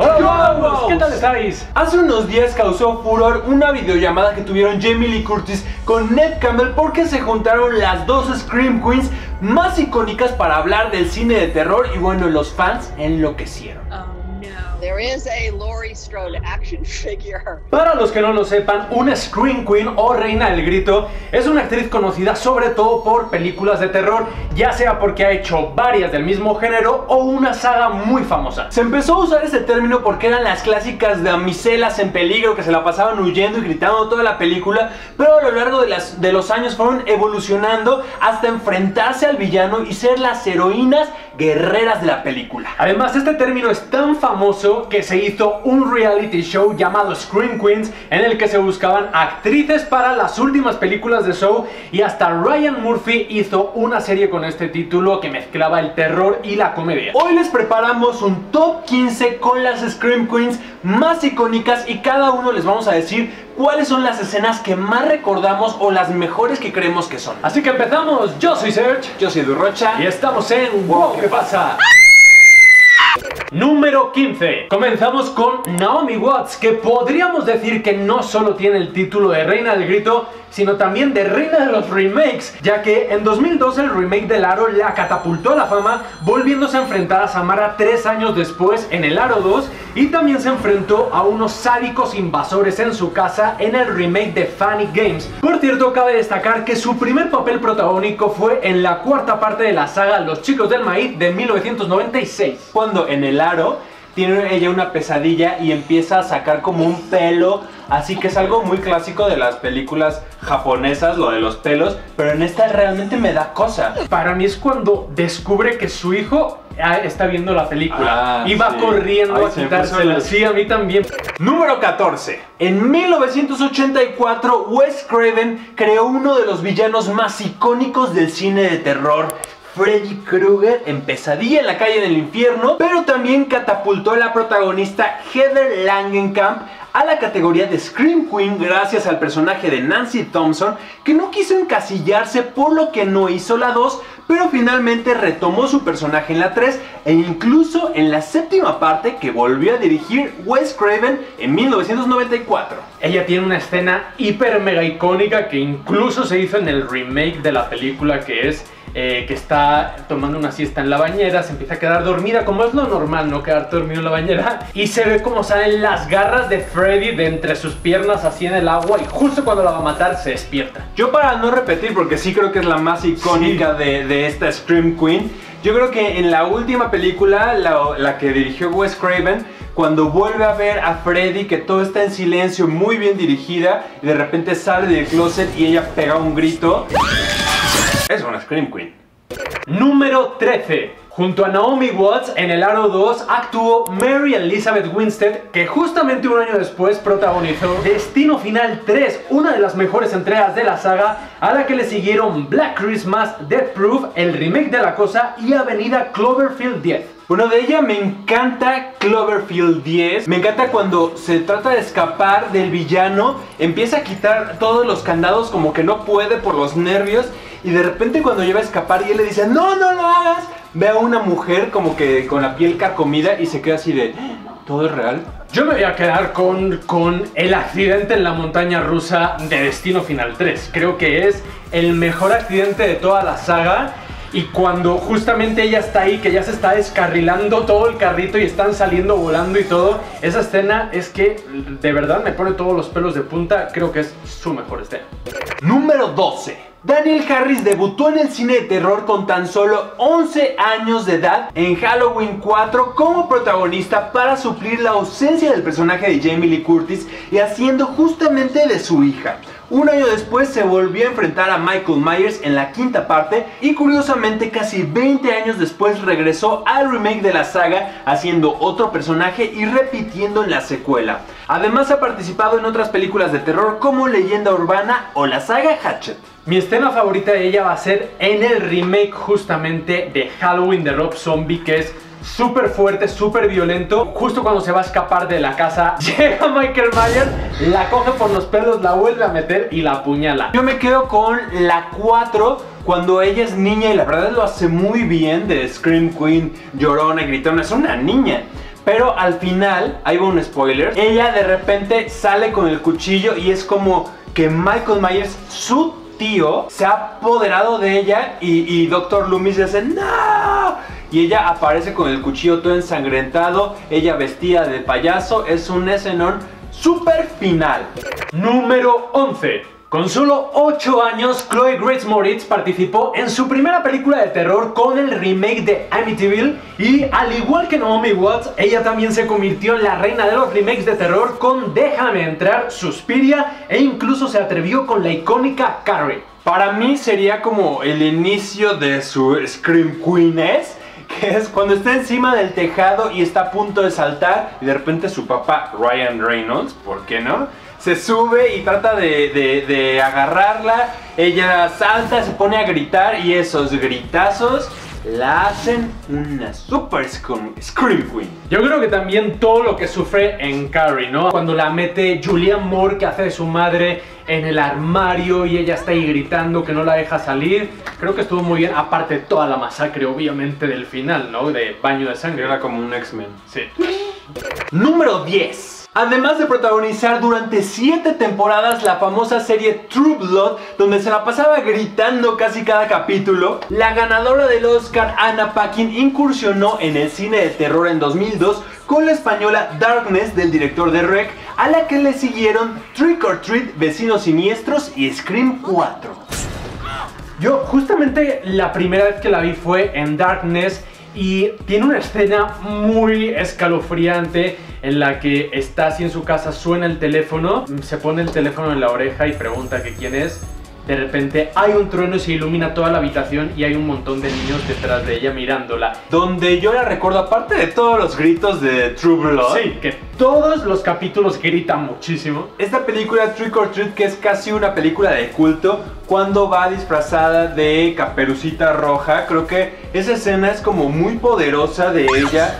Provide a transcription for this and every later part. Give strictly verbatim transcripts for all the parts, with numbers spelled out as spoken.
¡Hola, guapos! ¿Qué tal estáis? Hace unos días causó furor una videollamada que tuvieron Jamie Lee Curtis con Neve Campbell porque se juntaron las dos Scream Queens más icónicas para hablar del cine de terror y bueno, los fans enloquecieron. Oh. There is a Laurie Strode action figure. Para los que no lo sepan, una Scream Queen o Reina del Grito es una actriz conocida sobre todo por películas de terror, ya sea porque ha hecho varias del mismo género o una saga muy famosa. Se empezó a usar ese término porque eran las clásicas damiselas en peligro que se la pasaban huyendo y gritando toda la película, pero a lo largo de, las, de los años fueron evolucionando hasta enfrentarse al villano y ser las heroínas guerreras de la película. Además, este término es tan famoso que se hizo un reality show llamado Scream Queens en el que se buscaban actrices para las últimas películas de show y hasta Ryan Murphy hizo una serie con este título que mezclaba el terror y la comedia. Hoy les preparamos un top quince con las Scream Queens más icónicas y cada uno les vamos a decir cuáles son las escenas que más recordamos o las mejores que creemos que son. Así que empezamos. Yo soy Serch, yo soy Edu Rocha y estamos en Wow ¿Qué pasa? Número quince. Comenzamos con Naomi Watts, que podríamos decir que no solo tiene el título de Reina del Grito, sino también de reina de los remakes, ya que en dos mil doce el remake del Aro la catapultó a la fama, volviéndose a enfrentar a Samara tres años después en el Aro dos, y también se enfrentó a unos sádicos invasores en su casa en el remake de Funny Games. Por cierto, cabe destacar que su primer papel protagónico fue en la cuarta parte de la saga Los Chicos del Maíz de mil novecientos noventa y seis, cuando en el Aro tiene ella una pesadilla y empieza a sacar como un pelo, así que es algo muy clásico de las películas japonesas, lo de los pelos, pero en esta realmente me da cosa. Para mí es cuando descubre que su hijo está viendo la película ah, y va sí. corriendo Ay, a quitársela. Sí, a mí también. Número catorce. En mil novecientos ochenta y cuatro, Wes Craven creó uno de los villanos más icónicos del cine de terror, Freddy Krueger, en Pesadilla en la calle del infierno, pero también catapultó a la protagonista Heather Langenkamp a la categoría de Scream Queen gracias al personaje de Nancy Thompson, que no quiso encasillarse por lo que no hizo la dos, pero finalmente retomó su personaje en la tres e incluso en la séptima parte que volvió a dirigir Wes Craven en mil novecientos noventa y cuatro. Ella tiene una escena hiper mega icónica que incluso se hizo en el remake de la película, que es Eh, que está tomando una siesta en la bañera, se empieza a quedar dormida, como es lo normal, no quedarte dormido en la bañera, y se ve como salen las garras de Freddy de entre sus piernas así en el agua, y justo cuando la va a matar se despierta. Yo, para no repetir, porque sí creo que es la más icónica sí. de, de esta Scream Queen, yo creo que en la última película, la, la que dirigió Wes Craven, cuando vuelve a ver a Freddy, que todo está en silencio, muy bien dirigida, y de repente sale del closet y ella pega un grito. Es una Scream Queen. Número trece. Junto a Naomi Watts en el Aro dos actuó Mary Elizabeth Winstead, que justamente un año después protagonizó Destino Final tres, una de las mejores entregas de la saga, a la que le siguieron Black Christmas, Death Proof, el remake de La Cosa y Avenida Cloverfield diez. Bueno, de ella me encanta Cloverfield diez, me encanta cuando se trata de escapar del villano, empieza a quitar todos los candados como que no puede por los nervios y de repente cuando lleva a escapar y él le dice no, no lo hagas, ve a una mujer como que con la piel carcomida y se queda así de ¿todo es real? Yo me voy a quedar con, con el accidente en la montaña rusa de Destino Final tres, creo que es el mejor accidente de toda la saga. Y cuando justamente ella está ahí, que ya se está descarrilando todo el carrito y están saliendo volando y todo, esa escena es que de verdad me pone todos los pelos de punta, creo que es su mejor escena. Número doce. Daniel Harris debutó en el cine de terror con tan solo once años de edad en Halloween cuatro como protagonista para suplir la ausencia del personaje de Jamie Lee Curtis y haciendo justamente de su hija. Un año después se volvió a enfrentar a Michael Myers en la quinta parte y curiosamente casi veinte años después regresó al remake de la saga haciendo otro personaje y repitiendo en la secuela. Además ha participado en otras películas de terror como Leyenda Urbana o la saga Hatchet. Mi escena favorita de ella va a ser en el remake justamente de Halloween de Rob Zombie, que es súper fuerte, súper violento. Justo cuando se va a escapar de la casa, llega Michael Myers, la coge por los pelos, la vuelve a meter y la apuñala. Yo me quedo con la cuatro, cuando ella es niña y la verdad lo hace muy bien de Scream Queen, llorona, gritona, es una niña. Pero al final, ahí va un spoiler, ella de repente sale con el cuchillo y es como que Michael Myers, su tío, se ha apoderado de ella y, y doctor Loomis le dice ¡no! Y ella aparece con el cuchillo todo ensangrentado, ella vestida de payaso, es un escenón super final. Número once. Con solo ocho años, Chloe Grace Moretz participó en su primera película de terror con el remake de Amityville, y al igual que Naomi Watts, ella también se convirtió en la reina de los remakes de terror con Déjame Entrar, Suspiria e incluso se atrevió con la icónica Carrie. Para mí sería como el inicio de su Scream Queens, que es cuando está encima del tejado y está a punto de saltar y de repente su papá, Ryan Reynolds, ¿por qué no?, se sube y trata de, de, de agarrarla, ella salta, se pone a gritar y esos gritazos la hacen una super Scream Queen. Yo creo que también todo lo que sufre en Carrie, ¿no? Cuando la mete Julianne Moore, que hace de su madre, en el armario y ella está ahí gritando que no la deja salir. Creo que estuvo muy bien, aparte de toda la masacre, obviamente, del final, ¿no? De baño de sangre. Era como un X-Men. Sí. Número diez. Además de protagonizar durante siete temporadas la famosa serie True Blood, donde se la pasaba gritando casi cada capítulo, la ganadora del Oscar Anna Paquin incursionó en el cine de terror en dos mil dos con la española Darkness del director de R E C, a la que le siguieron Trick or Treat, Vecinos Siniestros y Scream cuatro. Yo justamente la primera vez que la vi fue en Darkness y tiene una escena muy escalofriante en la que está así en su casa, suena el teléfono, se pone el teléfono en la oreja y pregunta que quién es. De repente hay un trueno y se ilumina toda la habitación y hay un montón de niños detrás de ella mirándola. Donde yo la recuerdo, aparte de todos los gritos de True Blood, sí, que todos los capítulos gritan muchísimo. Esta película Trick or Treat, que es casi una película de culto, cuando va disfrazada de Caperucita Roja, creo que esa escena es como muy poderosa de ella.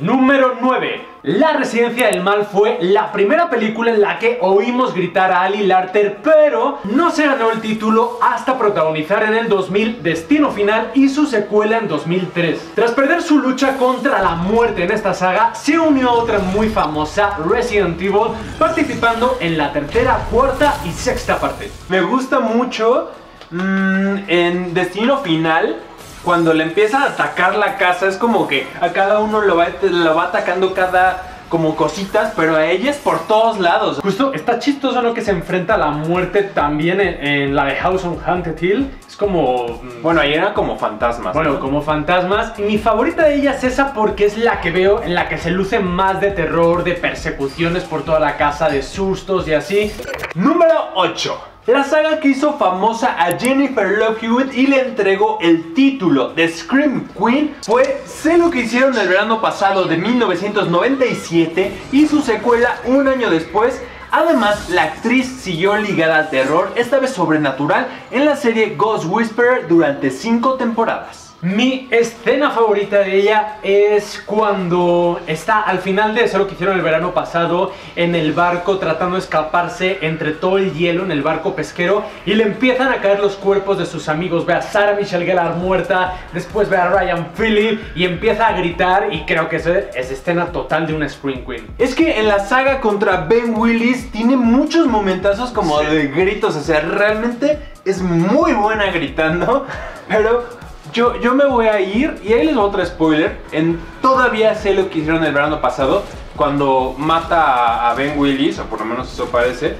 Número nueve. La Residencia del Mal fue la primera película en la que oímos gritar a Ali Larter, pero no se ganó el título hasta protagonizar en el dos mil Destino Final y su secuela en dos mil tres. Tras perder su lucha contra la muerte en esta saga, se unió a otra muy famosa, Resident Evil, participando en la tercera, cuarta y sexta parte. Me gusta mucho mmm, en Destino Final. Cuando le empieza a atacar la casa, es como que a cada uno lo va, lo va atacando cada como cositas, pero a ella es por todos lados. Justo está chistoso, ¿no?, que se enfrenta a la muerte también en, en la de House on Haunted Hill. Es como... Bueno, ahí eran como fantasmas. Bueno, ¿no?, como fantasmas. Mi favorita de ellas es esa porque es la que veo en la que se luce más de terror, de persecuciones por toda la casa, de sustos y así. Número ocho. La saga que hizo famosa a Jennifer Love Hewitt y le entregó el título de Scream Queen fue Sé lo que hicieron el verano pasado de mil novecientos noventa y siete y su secuela un año después. Además, la actriz siguió ligada al terror, esta vez sobrenatural, en la serie Ghost Whisperer durante cinco temporadas. Mi escena favorita de ella es cuando está al final de Sé lo que hicieron el verano pasado en el barco, tratando de escaparse entre todo el hielo en el barco pesquero, y le empiezan a caer los cuerpos de sus amigos. Ve a Sarah Michelle Gellar muerta, después ve a Ryan Phillippe y empieza a gritar, y creo que esa es escena total de una Scream Queen. Es que en la saga contra Ben Willis tiene muchos momentazos como sí, de gritos, o sea, realmente es muy buena gritando, pero... Yo, yo me voy a ir, y ahí les doy otro spoiler, en todavía Sé lo que hicieron el verano pasado, cuando mata a, a Ben Willis, o por lo menos eso parece,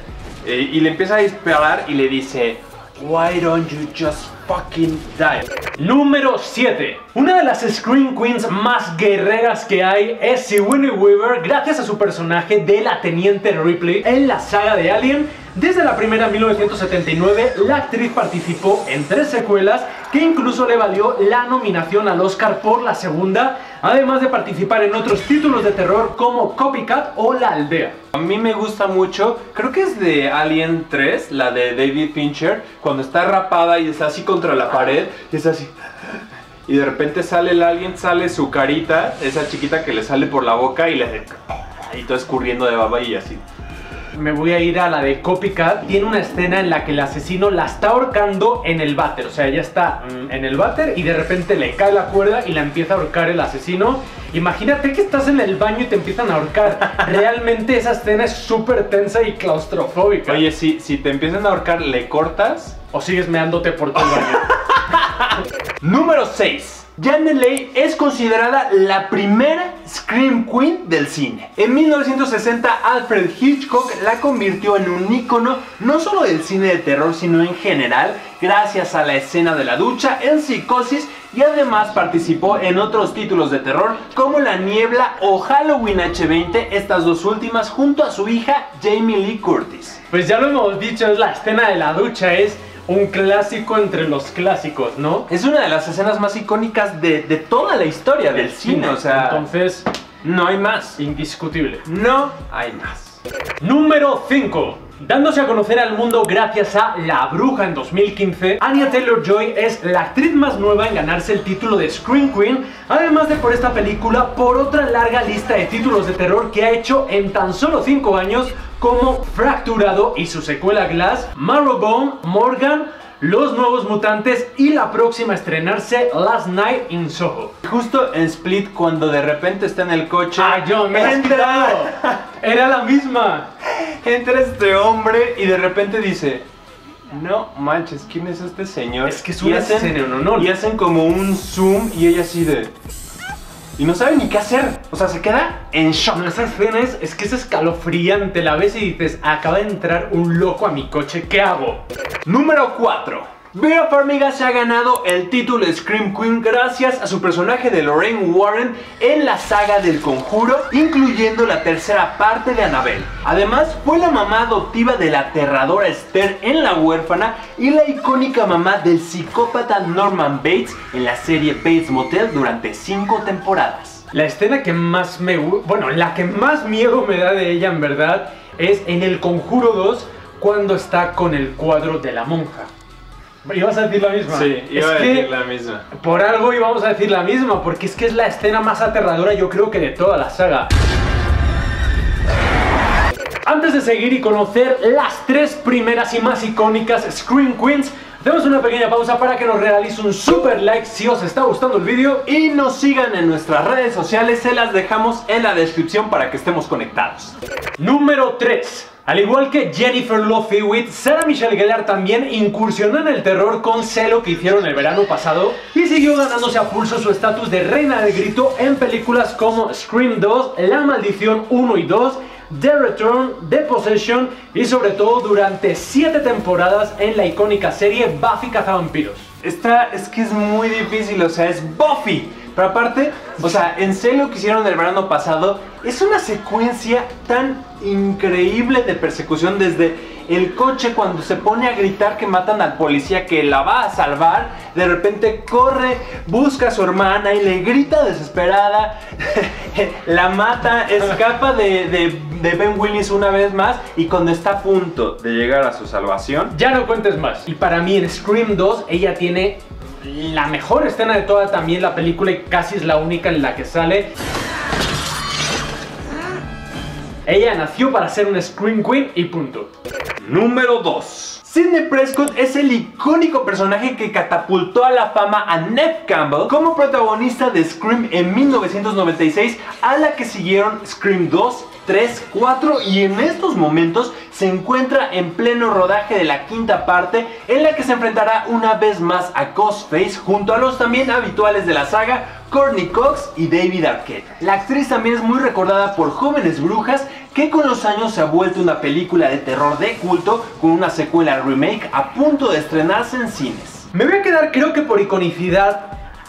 eh, y le empieza a disparar y le dice, why don't you just fucking die? Número siete. Una de las Scream Queens más guerreras que hay es Sigourney Weaver, gracias a su personaje de la teniente Ripley en la saga de Alien. Desde la primera, mil novecientos setenta y nueve, la actriz participó en tres secuelas que incluso le valió la nominación al Oscar por la segunda, además de participar en otros títulos de terror como Copycat o La Aldea. A mí me gusta mucho, creo que es de Alien tres, la de David Fincher, cuando está rapada y está así contra la pared, y es así... Y de repente sale el alien, sale su carita, esa chiquita que le sale por la boca y le hace... Y todo escurriendo de baba y así... me voy a ir a la de Copycat. Tiene una escena en la que el asesino la está ahorcando en el váter. O sea, ella está mmm, en el váter y de repente le cae la cuerda y la empieza a ahorcar el asesino. Imagínate que estás en el baño y te empiezan a ahorcar. Realmente esa escena es súper tensa y claustrofóbica. Oye, si, si te empiezan a ahorcar, ¿le cortas? ¿O sigues meándote por todo el baño? Número seis. Janet Leigh es considerada la primera Scream Queen del cine. En mil novecientos sesenta, Alfred Hitchcock la convirtió en un ícono no solo del cine de terror, sino en general, gracias a la escena de la ducha en Psicosis, y además participó en otros títulos de terror como La Niebla o Halloween H veinte, estas dos últimas junto a su hija Jamie Lee Curtis. Pues ya lo hemos dicho, es la escena de la ducha, es un clásico entre los clásicos, ¿no? Es una de las escenas más icónicas de, de toda la historia del, del cine, cine, o sea... Entonces... no hay más. Indiscutible. No hay más. Número cinco. Dándose a conocer al mundo gracias a La Bruja en dos mil quince, Anya Taylor-Joy es la actriz más nueva en ganarse el título de Scream Queen, además de por esta película, por otra larga lista de títulos de terror que ha hecho en tan solo cinco años, como Fracturado y su secuela Glass, Marrowbone, Morgan, Los Nuevos Mutantes y la próxima a estrenarse, Last Night in Soho. Justo en Split, cuando de repente está en el coche... ¡Ah, yo me he enterado! ¡Era la misma! Entra este hombre y de repente dice, no manches, ¿quién es este señor? Es que es una escena en honor. Y hacen como un zoom y ella así de... y no sabe ni qué hacer, o sea, se queda en shock. No, esa escena es, es que es escalofriante, la ves y dices, acaba de entrar un loco a mi coche, ¿qué hago? Número cuatro. Vera Farmiga se ha ganado el título de Scream Queen gracias a su personaje de Lorraine Warren en la saga del Conjuro, incluyendo la tercera parte de Annabelle. Además, fue la mamá adoptiva de la aterradora Esther en La Huérfana y la icónica mamá del psicópata Norman Bates en la serie Bates Motel durante cinco temporadas. La escena que más me... bueno, la que más miedo me da de ella en verdad es en El Conjuro dos, cuando está con el cuadro de la monja. ¿Ibas a decir la misma? Sí, iba es a decir la misma. Por algo íbamos a decir la misma, porque es que es la escena más aterradora, yo creo que de toda la saga. Antes de seguir y conocer las tres primeras y más icónicas Scream Queens, hacemos una pequeña pausa para que nos realice un super like si os está gustando el vídeo y nos sigan en nuestras redes sociales, se las dejamos en la descripción para que estemos conectados. Número tres. Al igual que Jennifer Love Hewitt, Sarah Michelle Gellar también incursionó en el terror con Celo, que hicieron el verano pasado, y siguió ganándose a pulso su estatus de reina del grito en películas como Scream dos, La Maldición uno y dos, The Return, The Possession y sobre todo durante siete temporadas en la icónica serie Buffy Cazavampiros. Esta es que es muy difícil, o sea, es Buffy. Pero aparte, o sea, en serio lo que hicieron el verano pasado, es una secuencia tan increíble de persecución desde el coche cuando se pone a gritar que matan al policía que la va a salvar, de repente corre, busca a su hermana y le grita desesperada, la mata, escapa de, de, de Ben Willis una vez más y cuando está a punto de llegar a su salvación... ya no cuentes más. Y para mí en Scream dos ella tiene... la mejor escena de toda también la película y casi es la única en la que sale. Ella nació para ser una Scream Queen y punto. Número dos. Sidney Prescott es el icónico personaje que catapultó a la fama a Neve Campbell como protagonista de Scream en mil novecientos noventa y seis, a la que siguieron Scream dos, tres, cuatro y en estos momentos se encuentra en pleno rodaje de la quinta parte, en la que se enfrentará una vez más a Ghostface junto a los también habituales de la saga, Courtney Cox y David Arquette. La actriz también es muy recordada por Jóvenes Brujas, que con los años se ha vuelto una película de terror de culto con una secuela remake a punto de estrenarse en cines. Me voy a quedar, creo que por iconicidad,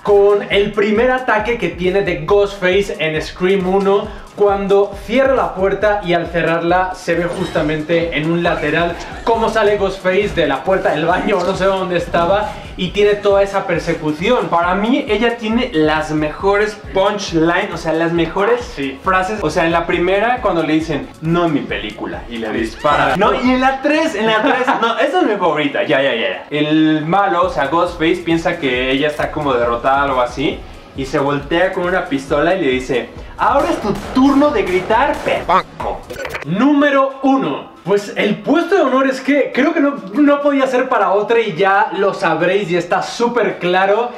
con el primer ataque que tiene de Ghostface en Scream uno, cuando cierra la puerta y al cerrarla se ve justamente en un lateral cómo sale Ghostface de la puerta del baño, no sé dónde estaba, y tiene toda esa persecución. Para mí ella tiene las mejores punchlines, o sea, las mejores sí. frases. O sea, en la primera cuando le dicen, no en mi película, y le dispara. No, y en la tres, en la tres, no, esa es mi favorita, ya, ya, ya. El malo, o sea, Ghostface piensa que ella está como derrotada o algo así, y se voltea con una pistola y le dice, ahora es tu turno de gritar, perro. Número uno. Pues el puesto de honor es que creo que no, no podía ser para otra y ya lo sabréis y está súper claro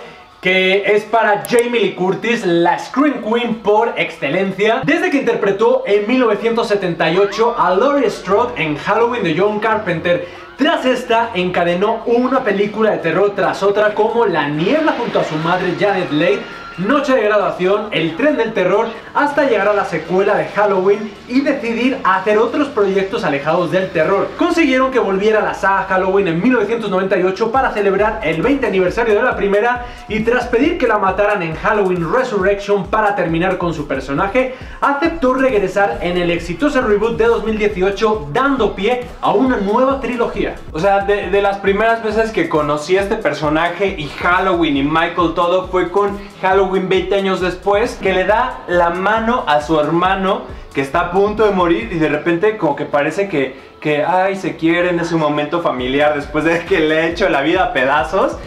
que es para Jamie Lee Curtis, la Scream Queen por excelencia, desde que interpretó en mil novecientos setenta y ocho a Laurie Strode en Halloween de John Carpenter. Tras esta encadenó una película de terror tras otra como La Niebla junto a su madre Janet Leigh, Noche de Graduación, El Tren del Terror, hasta llegar a la secuela de Halloween y decidir hacer otros proyectos alejados del terror. Consiguieron que volviera la saga Halloween en mil novecientos noventa y ocho para celebrar el veinte aniversario de la primera y tras pedir que la mataran en Halloween Resurrection para terminar con su personaje, aceptó regresar en el exitoso reboot de dos mil dieciocho dando pie a una nueva trilogía. O sea, de, de las primeras veces que conocí a este personaje y Halloween y Michael todo fue con Halloween veinte años después, que le da la mano a su hermano que está a punto de morir y de repente como que parece que, que ay, se quieren en ese momento familiar después de que le ha hecho la vida a pedazos.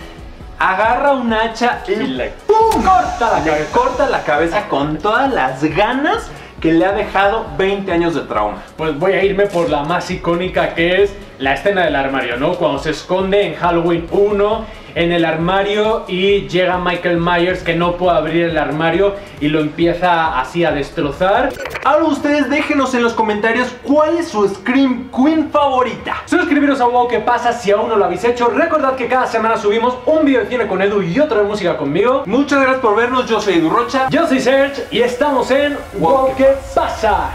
Agarra un hacha y le ¡pum! corta la cabeza, corta la cabeza con todas las ganas que le ha dejado veinte años de trauma. Pues voy a irme por la más icónica, que es la escena del armario, ¿no? Cuando se esconde en Halloween uno en el armario y llega Michael Myers que no puede abrir el armario y lo empieza así a destrozar. Ahora ustedes déjenos en los comentarios cuál es su Scream Queen favorita. Suscribiros a Wow Qué Pasa si aún no lo habéis hecho. Recordad que cada semana subimos un video de cine con Edu y otro de música conmigo. Muchas gracias por vernos, yo soy Edu Rocha. Yo soy Serch y estamos en Wow Qué Pasa.